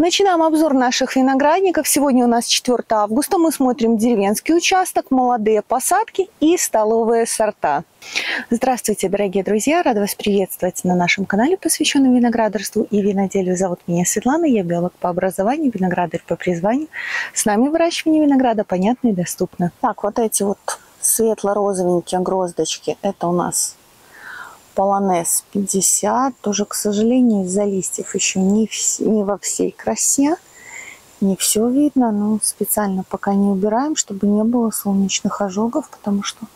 Начинаем обзор наших виноградников. Сегодня у нас 4 августа. Мы смотрим деревенский участок, молодые посадки и столовые сорта. Здравствуйте, дорогие друзья! Рада вас приветствовать на нашем канале, посвященном виноградарству и виноделию. Зовут меня Светлана, я биолог по образованию, виноградарь по призванию. С нами выращивание винограда понятно и доступно. Так, вот эти вот светло-розовенькие гроздочки, это у нас Полонез 50, тоже, к сожалению, из-за листьев еще не во всей красе, не все видно, но специально пока не убираем, чтобы не было солнечных ожогов, потому что,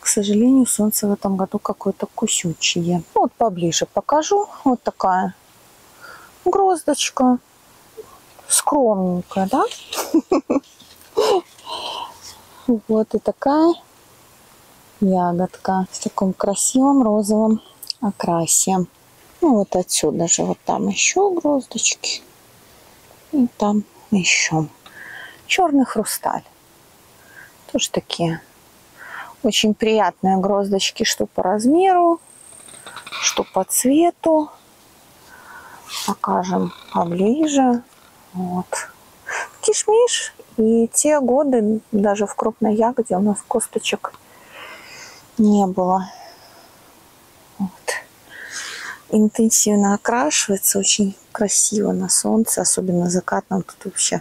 к сожалению, солнце в этом году какое-то кусючее. Вот поближе покажу, вот такая гроздочка, скромненькая, да? Вот и такая ягодка в таком красивом розовом окрасе. Ну, вот отсюда же вот там еще гроздочки. И там еще. Черный хрусталь. Тоже такие очень приятные гроздочки, что по размеру, что по цвету. Покажем поближе. Вот. Киш-миш. И те годы даже в крупной ягоде у нас косточек не было. Вот. Интенсивно окрашивается, очень красиво на солнце, особенно закатном, тут вообще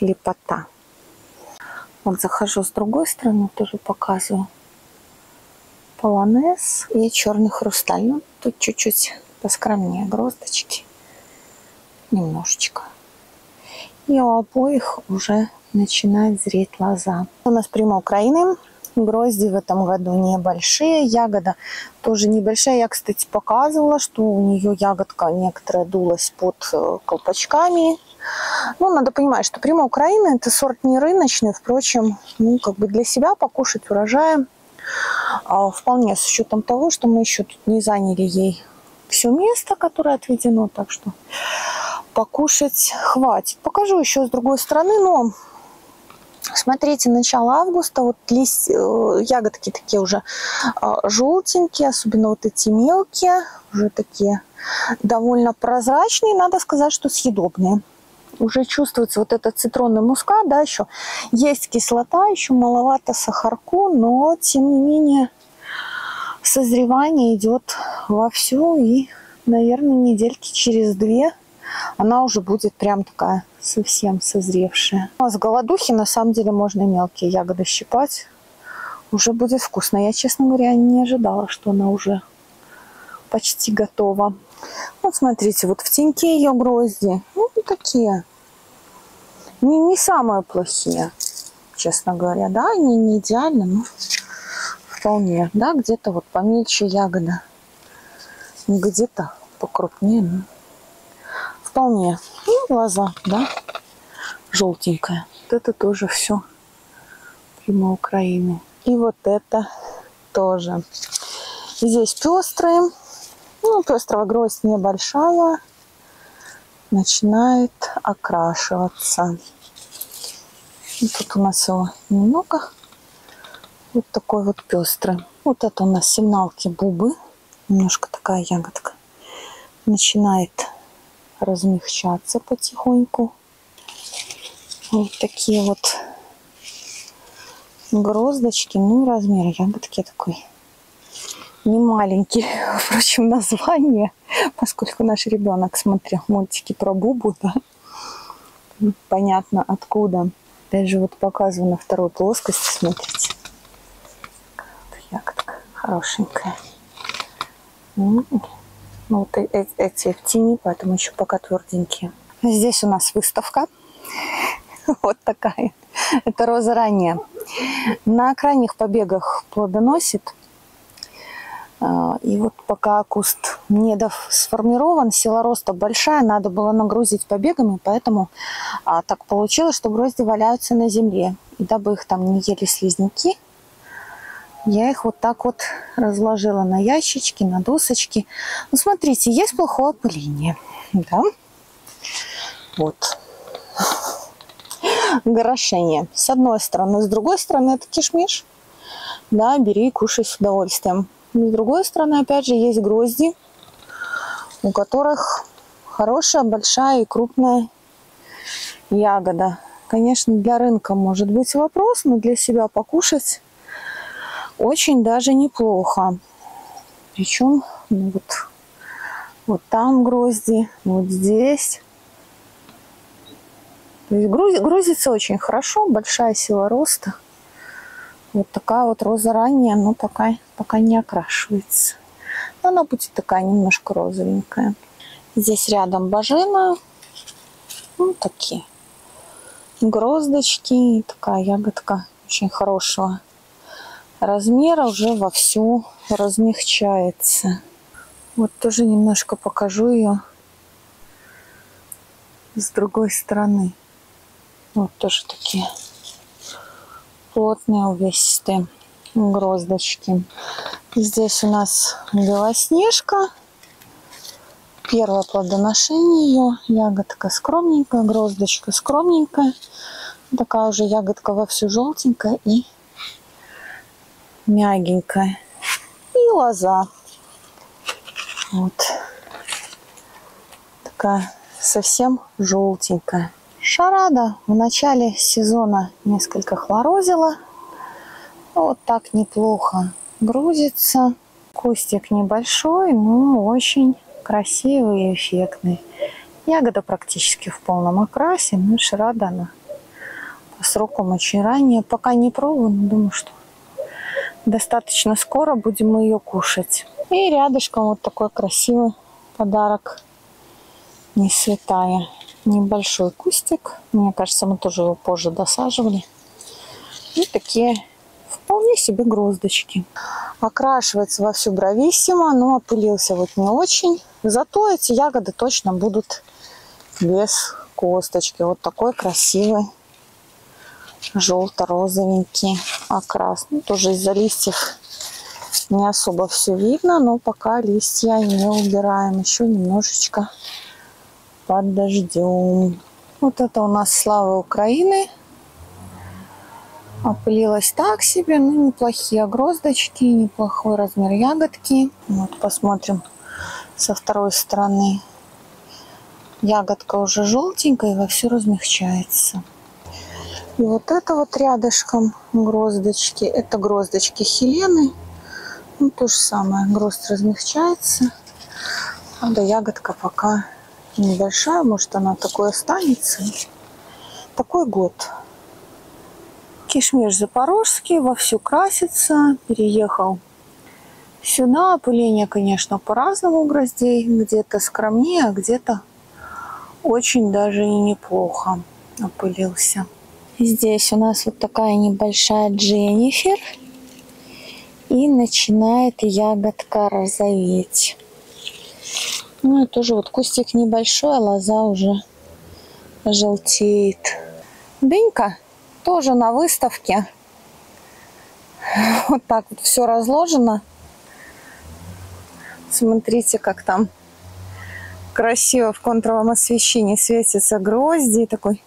лепота. Вот захожу с другой стороны, тоже показываю полонез и черный хрусталь. Ну, тут чуть-чуть поскромнее гроздочки, немножечко. И у обоих уже начинает зреть лоза. У нас Прима Украины. Грозди в этом году небольшие, ягода тоже небольшая. Я, кстати, показывала, что у нее ягодка некоторая дулась под колпачками. Ну, надо понимать, что Прима Украины — это сорт не рыночный, впрочем, ну, как бы для себя покушать урожая вполне, с учетом того, что мы еще тут не заняли ей все место, которое отведено, так что покушать хватит. Покажу еще с другой стороны, но... Смотрите, начало августа, вот ягодки такие уже желтенькие, особенно вот эти мелкие, уже такие довольно прозрачные, надо сказать, что съедобные. Уже чувствуется вот этот цитронный мускат, да, еще есть кислота, еще маловато сахарку, но тем не менее созревание идет вовсю, и, наверное, недельки через две она уже будет прям такая совсем созревшая. А с голодухи на самом деле можно мелкие ягоды щипать. Уже будет вкусно. Я, честно говоря, не ожидала, что она уже почти готова. Вот смотрите, вот в теньке ее грозди. Ну, такие. Не самые плохие, честно говоря. Да, они не идеальны, но вполне. Да, где-то вот помельче ягода. Где-то покрупнее, но... Вполне. И глаза, да, желтенькая. Вот это тоже все Прима Украины. И вот это тоже. Здесь пестрые. Ну, пестрого гроздь небольшая. Начинает окрашиваться. И тут у нас его немного. Вот такой вот пестрый. Вот это у нас сигналки бубы. Немножко такая ягодка. Начинает размягчаться потихоньку. Вот такие вот гроздочки. Ну, размер ягодки такой не маленький. Впрочем, название, поскольку наш ребенок смотрел мультики про бубу, да, понятно откуда. Даже вот показываю на второй плоскости, смотрите. Ягодка хорошенькая. Вот эти в тени, поэтому еще пока тверденькие. Здесь у нас выставка. Вот такая. Это роза ранняя. На крайних побегах плодоносит. И вот пока куст не сформирован, сила роста большая, надо было нагрузить побегами, поэтому так получилось, что грозди валяются на земле. И дабы их там не ели слизняки, я их вот так вот разложила на ящички, на досочки. Ну, смотрите, есть плохое опыление. Да? Вот. Горошение. С одной стороны. С другой стороны, это кишмиш. Да, бери и кушай с удовольствием. С другой стороны, опять же, есть грозди, у которых Хорошая, большая и крупная ягода. Конечно, для рынка может быть вопрос, но для себя покушать очень даже неплохо. Причем вот там грозди, вот здесь. То есть грузится очень хорошо, большая сила роста. Вот такая вот роза ранняя, но такая пока не окрашивается. Но она будет такая немножко розовенькая. Здесь рядом бажина. Вот такие гроздочки. Такая ягодка очень хорошего размера. Уже вовсю размягчается. Вот тоже немножко покажу ее с другой стороны. Вот тоже такие плотные, увесистые гроздочки. Здесь у нас белоснежка. Первое плодоношение ее. Ягодка скромненькая, гроздочка скромненькая. Такая уже ягодка вовсю желтенькая и мягенькая. И лоза. Вот. Такая совсем желтенькая. Шарада в начале сезона несколько хлорозила. Вот так неплохо грузится. Кустик небольшой, но очень красивый и эффектный. Ягода практически в полном окрасе, но шарада она по срокам очень ранняя. Пока не пробую, но думаю, что достаточно скоро будем ее кушать. И рядышком вот такой красивый подарок, не святая. Небольшой кустик. Мне кажется, мы тоже его позже досаживали. И такие вполне себе гроздочки. Окрашивается вовсю брависсимо, но опылился вот не очень. Зато эти ягоды точно будут без косточки. Вот такой красивый желто-розовенький окрас. Ну, тоже из-за листьев не особо все видно, но пока листья не убираем. Еще немножечко под дождем. Вот это у нас Слава Украины. Опылилась так себе, но неплохие гроздочки, неплохой размер ягодки. Вот посмотрим со второй стороны. Ягодка уже желтенькая и вовсю размягчается. И вот это вот рядышком гроздочки. Это гроздочки Хелены. Ну, то же самое. Гроздь размягчается. Правда, ягодка пока небольшая, может она такой останется. Такой год. Кишмеш Запорожский вовсю красится, переехал сюда. Опыление, конечно, по-разному у гроздей. Где-то скромнее, а где-то очень даже и неплохо опылился. Здесь у нас вот такая небольшая Дженнифер. И начинает ягодка розоветь. Ну и тоже вот кустик небольшой, а лоза уже желтеет. Дынька тоже на выставке. Вот так вот все разложено. Смотрите, как там красиво в контровом освещении светится грозди. Такой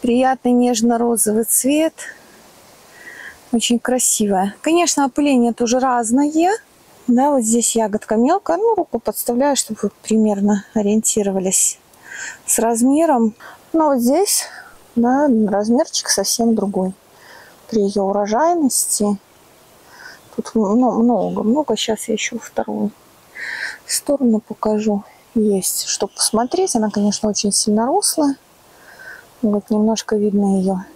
приятный нежно-розовый цвет. Очень красивая. Конечно, опыление тоже разное. Да, вот здесь ягодка мелкая, ну руку подставляю, чтобы вы примерно ориентировались с размером. Но вот здесь, да, размерчик совсем другой. При ее урожайности тут много. Сейчас я еще вторую сторону покажу. Есть, чтобы посмотреть. Она, конечно, очень сильно рослая. Вот немножко видно ее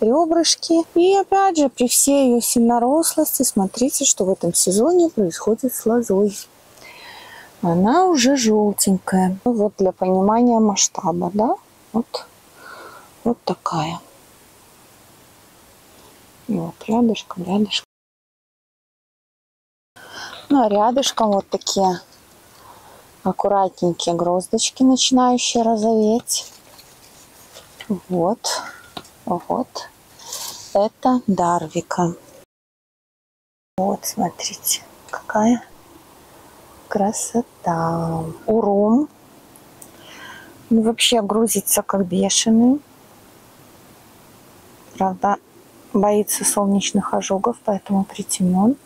ребрышки. И опять же, при всей ее сильнорослости, смотрите, что в этом сезоне происходит с лозой. Она уже желтенькая. Вот для понимания масштаба, да, вот такая. И вот рядышком. Ну а рядышком вот такие аккуратненькие гроздочки, начинающие розоветь. Вот. Это Дарвика. Вот, смотрите, какая красота. Урон. Ну, вообще грузится как бешеный. Правда, боится солнечных ожогов, поэтому притемнен.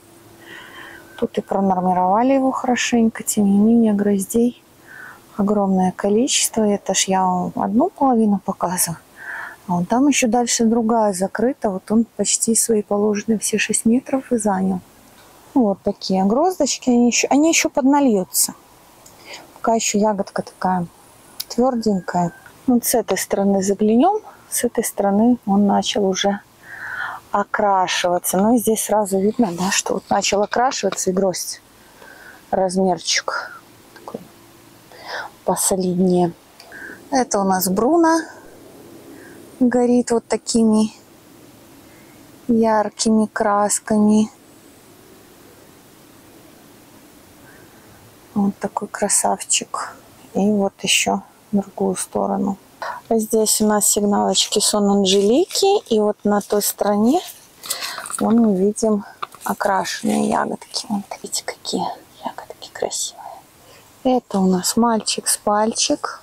Тут и пронормировали его хорошенько. Тем не менее, гроздей огромное количество. Это ж я вам одну половину показываю. А вот там еще дальше другая закрыта. Вот он почти свои положенные все 6 метров и занял. Вот такие гроздочки. Они еще поднальются. Пока еще ягодка такая тверденькая. Вот с этой стороны заглянем. С этой стороны он начал уже окрашиваться. Но здесь сразу видно, да, что вот начал окрашиваться и гроздь. Размерчик такой посолиднее. Это у нас Бруно. Горит вот такими яркими красками. Вот такой красавчик. И вот еще в другую сторону. А здесь у нас сигналочки Сон-анжелики. И вот на той стороне вон мы видим окрашенные ягодки. Вот видите, какие ягодки красивые. Это у нас мальчик-спальчик.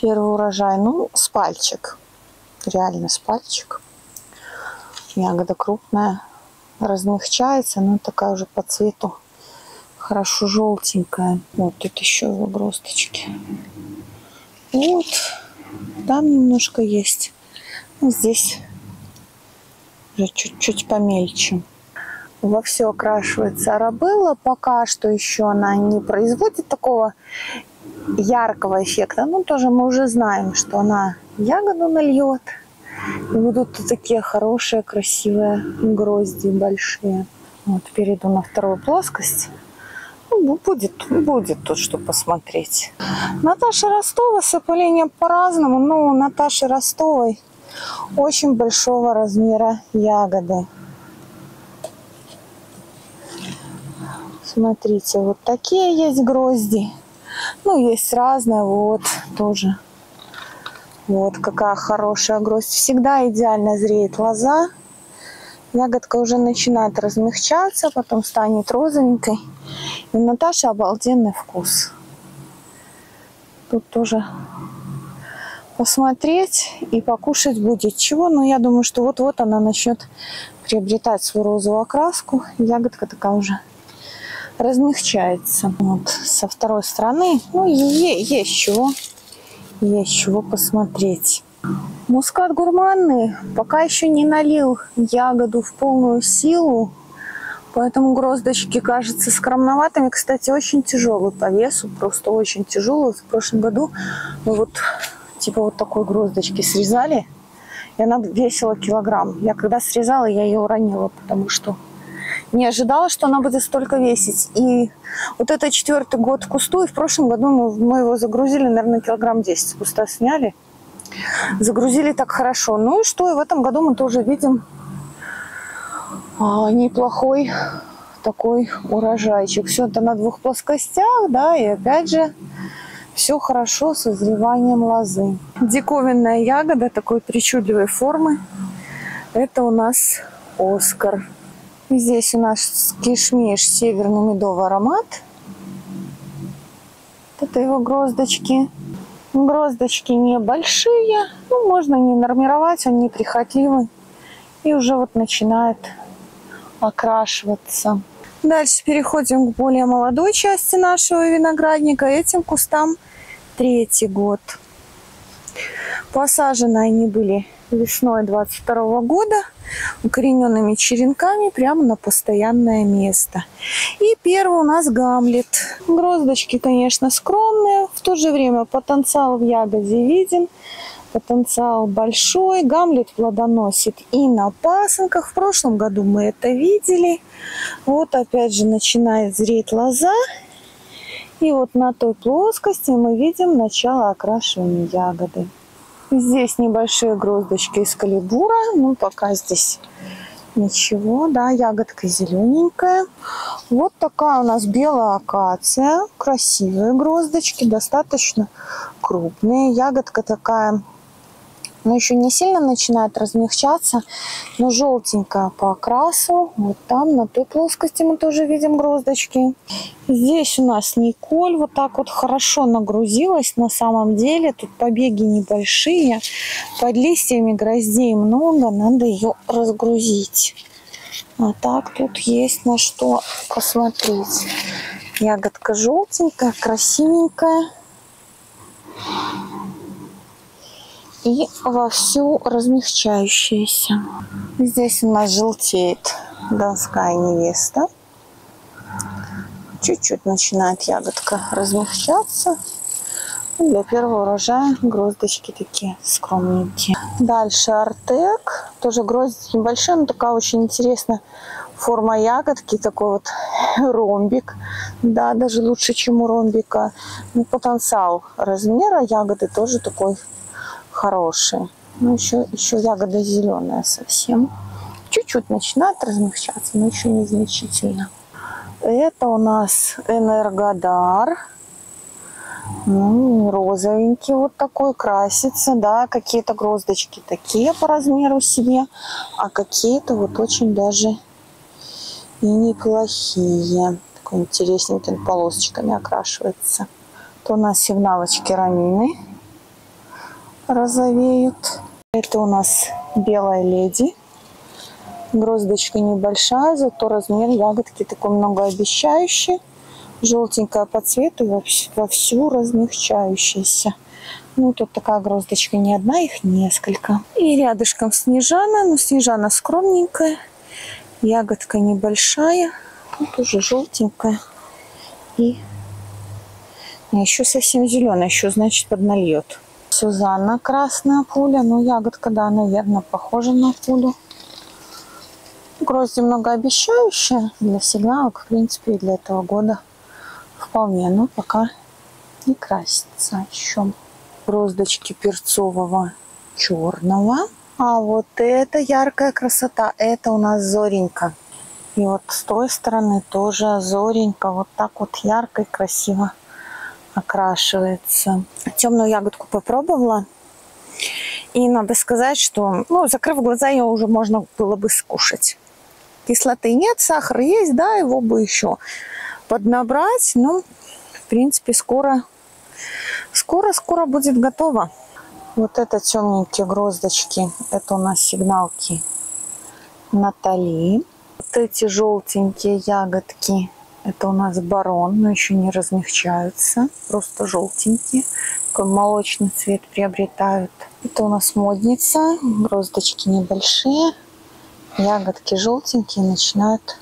Первый урожай. Ну, спальчик. Реально спальчик. Ягода крупная. Размягчается, но такая уже по цвету. Хорошо желтенькая. Вот тут еще гроздочки. Вот. Там немножко есть. Здесь уже чуть-чуть помельче. Во все окрашивается арабелла. Пока что еще она не производит такого яркого эффекта. Ну, тоже мы уже знаем, что она ягоду нальет. И будут тут такие хорошие, красивые грозди большие. Вот перейду на вторую плоскость. Ну, будет тут что посмотреть. Наташа Ростова с опылением по-разному. Но у Наташи Ростовой очень большого размера ягоды. Смотрите, вот такие есть грозди. Ну, есть разные, вот тоже. Вот какая хорошая гроздь. Всегда идеально зреет лоза. Ягодка уже начинает размягчаться, потом станет розовенькой. И у Наташи обалденный вкус. Тут тоже посмотреть и покушать будет чего. Но я думаю, что вот-вот она начнет приобретать свою розовую окраску. Ягодка такая уже размягчается. Вот со второй стороны, ну, есть чего посмотреть. Мускат гурманный пока еще не налил ягоду в полную силу, поэтому гроздочки кажутся скромноватыми. Кстати, очень тяжелый по весу, просто очень тяжелый. В прошлом году мы вот типа вот такой гроздочки срезали, и она весила килограмм. Я когда срезала, я ее уронила, потому что не ожидала, что она будет столько весить. И вот это 4-й год в кусту. И в прошлом году мы его загрузили, наверное, килограмм 10 с куста сняли. Загрузили так хорошо. Ну и что? И в этом году мы тоже видим неплохой такой урожайчик. Все это на двух плоскостях, да, и опять же все хорошо с созреванием лозы. Диковинная ягода такой причудливой формы. Это у нас Оскар. Здесь у нас кишмиш северный, медовый аромат. Это его гроздочки. Гроздочки небольшие. Ну, можно не нормировать, он неприхотливый. И уже вот начинает окрашиваться. Дальше переходим к более молодой части нашего виноградника. Этим кустам 3-й год. Посажены они были весной 22-го года укорененными черенками прямо на постоянное место. И первый у нас Гамлет. Гроздочки, конечно, скромные. В то же время потенциал в ягоде виден. Потенциал большой. Гамлет плодоносит и на пасынках. В прошлом году мы это видели. Вот опять же начинает зреть лоза. И вот на той плоскости мы видим начало окрашивания ягоды. Здесь небольшие гроздочки из калибура. Ну, пока здесь ничего. Да, ягодка зелененькая. Вот такая у нас белая акация. Красивые гроздочки, достаточно крупные. Ягодка такая, но еще не сильно начинает размягчаться, но желтенькая по окрасу. Вот там, на той плоскости мы тоже видим гроздочки. Здесь у нас Николь вот так вот хорошо нагрузилась на самом деле. Тут побеги небольшие, под листьями гроздей много, надо ее разгрузить. А так тут есть на что посмотреть. Ягодка желтенькая, красивенькая. и вовсю размягчающаяся. Здесь у нас желтеет донская невеста. Чуть-чуть начинает ягодка размягчаться. Для первого урожая гроздочки такие скромненькие. Дальше артек. Тоже гроздь небольшая, но такая очень интересная форма ягодки. Такой вот ромбик. Да, даже лучше, чем у ромбика. Ну, потенциал размера ягоды тоже такой хороший. Ну, еще ягода зеленая совсем. Чуть-чуть начинает размягчаться, но еще незначительно. Это у нас энергодар. Ну, розовенький вот такой, красится, да, какие-то гроздочки такие по размеру себе, а какие-то вот очень даже и неплохие. Такой интересненький, полосочками окрашивается. То у нас сигналочки рамины розовеют. Это у нас белая леди. Гроздочка небольшая, зато размер ягодки такой многообещающий. Желтенькая по цвету, вовсю размягчающаяся. Ну, тут такая гроздочка не одна, их несколько. И рядышком снежана, но снежана скромненькая. Ягодка небольшая, тут уже желтенькая. И еще совсем зеленая, еще, значит, поднальет. Сюзанна красная пуля, ну, ягодка, да, наверное, похожа на пулю. Грозди многообещающая для сигнала, в принципе, и для этого года. Вполне, но пока не красится еще. Гроздочки перцового черного. А вот это яркая красота. Это у нас зоренька. И вот с той стороны тоже зоренька. Вот так вот ярко и красиво окрашивается. Темную ягодку попробовала. И надо сказать, что, ну, закрыв глаза, ее уже можно было бы скушать. Кислоты нет, сахар есть, да, его бы еще поднабрать, но, в принципе, скоро будет готово. Вот это темненькие гроздочки, это у нас сигналки Натали. Вот эти желтенькие ягодки, это у нас барон, но еще не размягчаются, просто желтенькие, такой молочный цвет приобретают. Это у нас модница, гроздочки небольшие, ягодки желтенькие, начинают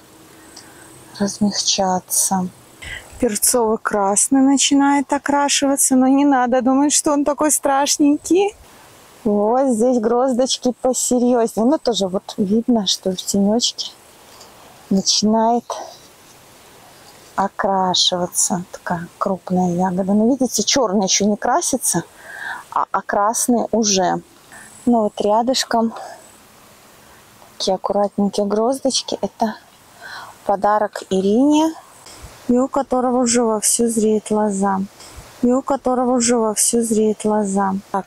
размягчаться. Перцово-красный начинает окрашиваться, но не надо думать, что он такой страшненький. Вот здесь гроздочки посерьезнее, но тоже вот видно, что в тенечке начинает окрашиваться такая крупная ягода. Но видите, черный еще не красится, а красный уже. Ну вот рядышком такие аккуратненькие гроздочки. Это подарок Ирине, и у которого уже вовсю зреет лоза. Так,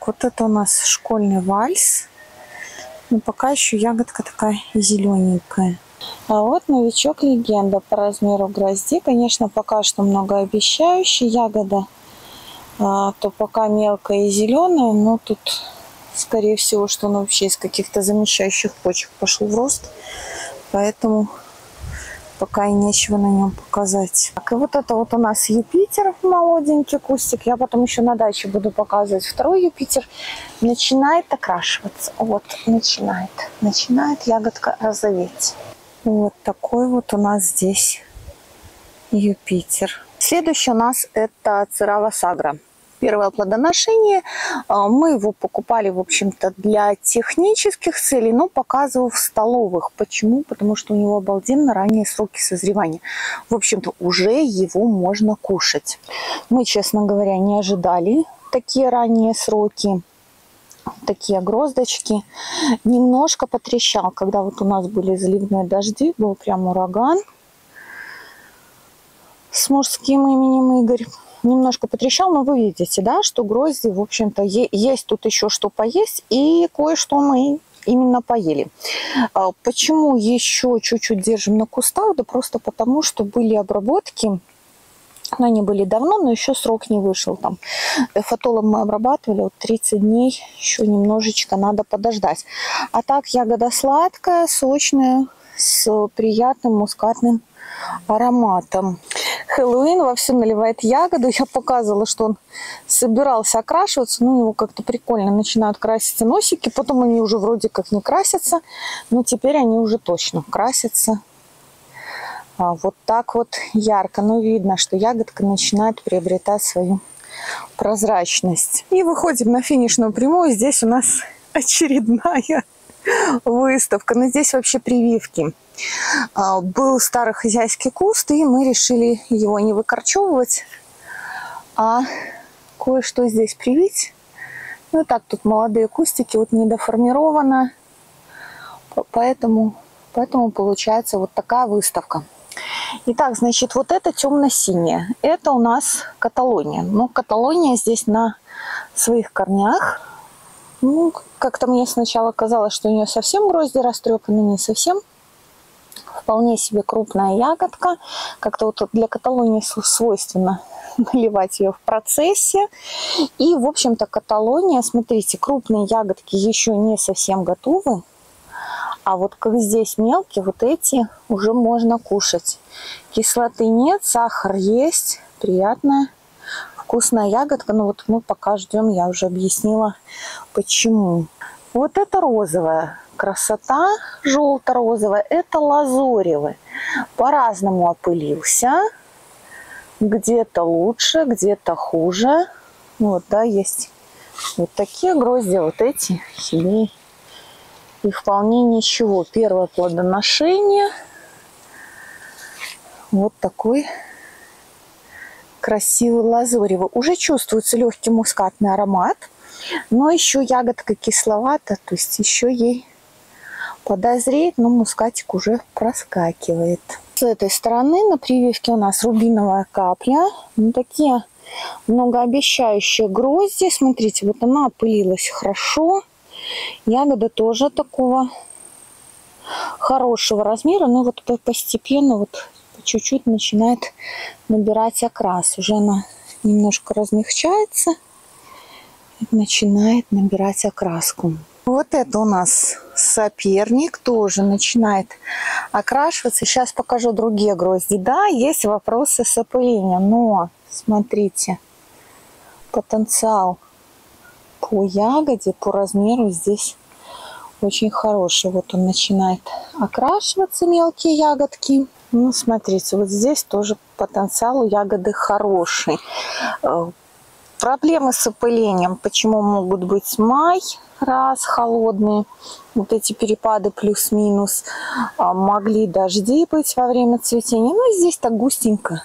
вот это у нас школьный вальс. Но пока еще ягодка такая зелененькая. А вот новичок-легенда по размеру грозди. Конечно, пока что многообещающая ягода. То пока мелкая и зеленая, но тут, скорее всего, что она вообще из каких-то замещающих почек пошла в рост. Поэтому пока и нечего на нем показать. Так, и вот это вот у нас Юпитер, молоденький кустик. Я потом еще на даче буду показывать второй Юпитер. Начинает окрашиваться. Вот, начинает ягодка розоветь. Вот такой вот у нас здесь Юпитер. Следующий у нас это цирава сагра. Первое плодоношение. Мы его покупали, в общем-то, для технических целей, но показывал в столовых. Почему? Потому что у него обалденно ранние сроки созревания. В общем-то, уже его можно кушать. Мы, честно говоря, не ожидали такие ранние сроки, такие гроздочки. Немножко потрещал, когда вот у нас были заливные дожди, был прям ураган с мужским именем Игорь. Немножко потрещал, но вы видите, да, что грозди, в общем-то, есть тут еще что поесть, и кое-что мы именно поели. Почему еще чуть-чуть держим на кустах? Да просто потому, что были обработки, но они были давно, но еще срок не вышел там. Эфатолом мы обрабатывали, вот 30 дней, еще немножечко надо подождать. А так ягода сладкая, сочная, с приятным мускатным ароматом. Хэллоуин вовсю наливает ягоду. Я показывала, что он собирался окрашиваться. Ну, его как-то прикольно начинают краситься носики. Потом они уже вроде как не красятся. Но теперь они уже точно красятся. Вот так вот ярко. Но видно, что ягодка начинает приобретать свою прозрачность. И выходим на финишную прямую. Здесь у нас очередная выставка. Но здесь вообще прививки. Был старохозяйский куст, и мы решили его не выкорчевывать, а кое-что здесь привить. Ну так, тут молодые кустики, вот недоформировано, поэтому получается вот такая выставка. Итак, значит, вот это темно-синее. Это у нас Каталония. Но Каталония здесь на своих корнях. Ну, как-то мне сначала казалось, что у нее совсем грозди растрепаны, не совсем. Вполне себе крупная ягодка. Как-то вот для Каталонии свойственно наливать ее в процессе. И, в общем-то, Каталония, смотрите, крупные ягодки еще не совсем готовы. А вот как здесь мелкие, вот эти уже можно кушать. Кислоты нет, сахар есть. Приятная, вкусная ягодка. Но вот мы пока ждем, я уже объяснила, почему. Вот это розовая красота, желто-розовая. Это лазоревый. По-разному опылился. Где-то лучше, где-то хуже. Вот, да, есть вот такие грозди, вот эти синие. И вполне ничего. Первое плодоношение. Вот такой красивый лазоревый. Уже чувствуется легкий мускатный аромат. Но еще ягодка кисловата, то есть еще ей подозреет, но мускатик уже проскакивает. С этой стороны на прививке у нас рубиновая капля. Ну, такие многообещающие грозди. Смотрите, вот она опылилась хорошо. Ягода тоже такого хорошего размера, но вот постепенно, вот чуть-чуть начинает набирать окрас. Уже она немножко размягчается. Начинает набирать окраску. Вот это у нас соперник, тоже начинает окрашиваться. Сейчас покажу другие грозди. Да, есть вопросы с опылением, но смотрите, потенциал по ягоде, по размеру здесь очень хороший. Вот он начинает окрашиваться, мелкие ягодки. Ну, смотрите, вот здесь тоже потенциал у ягоды хороший. Проблемы с опылением, почему могут быть май, раз, холодные, вот эти перепады плюс-минус, могли дожди быть во время цветения, но здесь так густенько,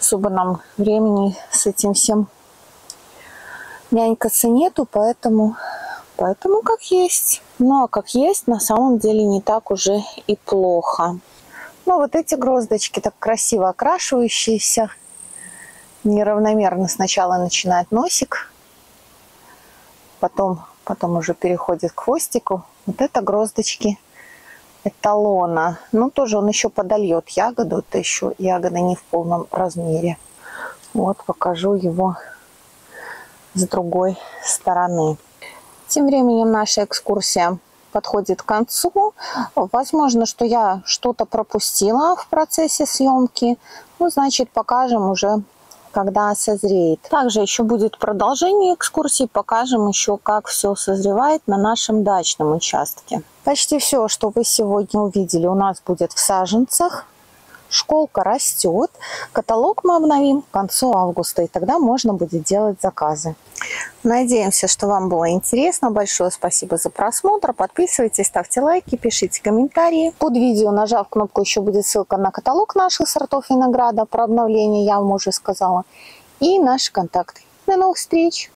особо нам времени с этим всем нянькаться нету, поэтому как есть. Ну а как есть, на самом деле не так уже и плохо. Ну вот эти гроздочки так красиво окрашивающиеся. Неравномерно сначала начинает носик, потом уже переходит к хвостику. Вот это гроздочки эталона. Ну, тоже он еще подольет ягоду. Это еще ягода не в полном размере. Вот покажу его с другой стороны. Тем временем наша экскурсия подходит к концу. Возможно, что я что-то пропустила в процессе съемки. Ну, значит, покажем уже, когда созреет. Также еще будет продолжение экскурсии. Покажем еще, как все созревает на нашем дачном участке. Почти все, что вы сегодня увидели, у нас будет в саженцах. Школка растет. Каталог мы обновим к концу августа. И тогда можно будет делать заказы. Надеемся, что вам было интересно. Большое спасибо за просмотр. Подписывайтесь, ставьте лайки, пишите комментарии. Под видео, нажав кнопку, еще будет ссылка на каталог наших сортов винограда. Про обновление я вам уже сказала. И наши контакты. До новых встреч!